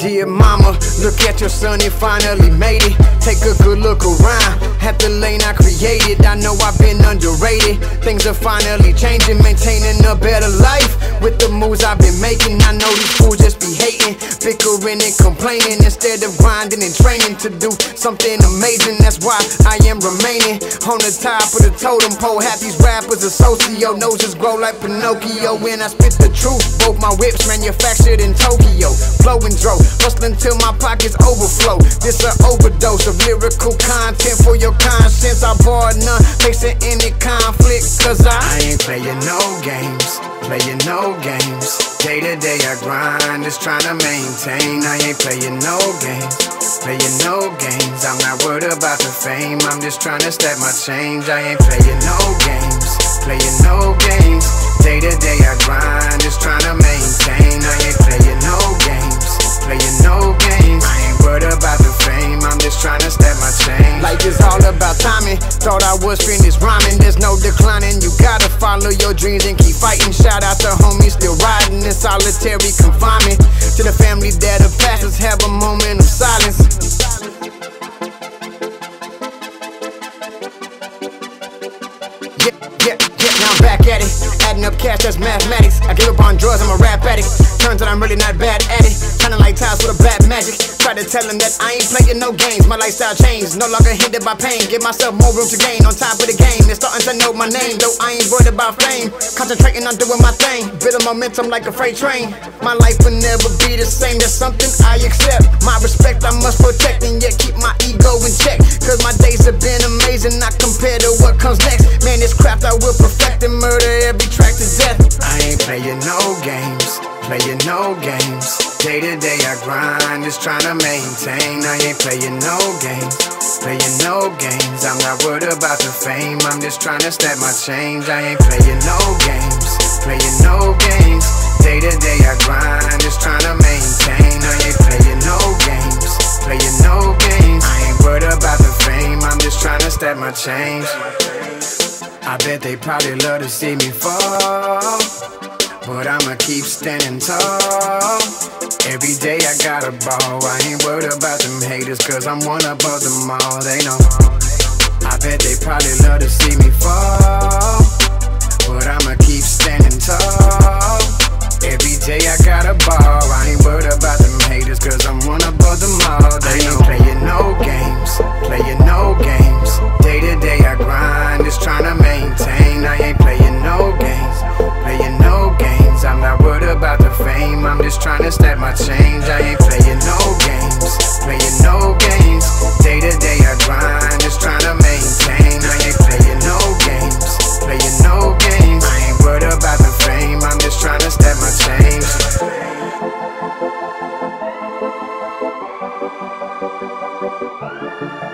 dear mama, look at your son, he finally made it. Take a good look around at the lane I created. I know I've been underrated. Things are finally changing, maintaining a better life with the moves I've been making. I know these fools just be hating, bickering and complaining, instead of grinding and training to do something amazing. That's why I am remaining on the top of the totem pole. Half these rappers are socio, noses grow like Pinocchio. When I spit the truth, both my whips manufactured in Tokyo. Blowing dro, hustling till my pockets overflow. This an overdose of lyrical content for your conscience. I bar none, facing any conflict, cause I ain't playing no games, playing no games. Day to day I grind, just trying to maintain. I ain't playing no games, playing no games. I'm not worried about the fame, I'm just trying to stack my change. I ain't playing no games, playing no games. Day to day I grind, just trying to maintain. I ain't playing no games, playing no games. I ain't worried about the fame, I'm just trying to stack my change. Life is all about timing, thought I was finished rhyming. There's no declining, you gotta follow your dreams and keep fighting. Shout out to homies still riding in solitary confinement. To the family that have passed us, have a moment of silence. Yeah, now I'm back at it, adding up cash, that's mathematics. I gave up on drugs, I'm a rap addict. Turns out I'm really not bad at it. Shining like tiles with a black magic. Try to tell them that I ain't playing no games. My lifestyle changed, no longer hindered by pain. Give myself more room to gain, on top of the game. They're starting to know my name, though I ain't worried about fame. Concentrating on doing my thing, building momentum like a freight train. My life will never be the same, that's something I accept. My respect I must protect, and yet keep my ego in check. Cause my days have been amazing, not compared to what comes next. Man, this craft I will perfect and murder every track to death. I ain't playing no games, playing no games. Day to day I grind, just trying to maintain. I ain't playing no games, playing no games. I'm not worried about the fame, I'm just trying to stack my change. I ain't playing no games, playing no games. Day to day I grind, just trying to maintain. I ain't playing no games, playing no games. I ain't worried about the fame, I'm just trying to stack my change. I bet they probably love to see me fall, but I'ma keep standing tall. Every day I got a ball, I ain't worried about them haters, cause I'm one above them all, they know. I bet they probably love to see me fall, but I'ma keep standing tall. Every day I got a ball, I ain't worried about them haters, cause I'm one above them all, they know. I ain't playing no games, playing no games. Day to day I grind, just trying to maintain. I ain't playing no games, playing no games. I'm not worried about the fame, I'm just trying to stack my change. I ain't playing no games, playing no games. Day to day I grind, just trying to maintain. I ain't playing no games, playing no games. I ain't worried about the fame, I'm just trying to stack my change.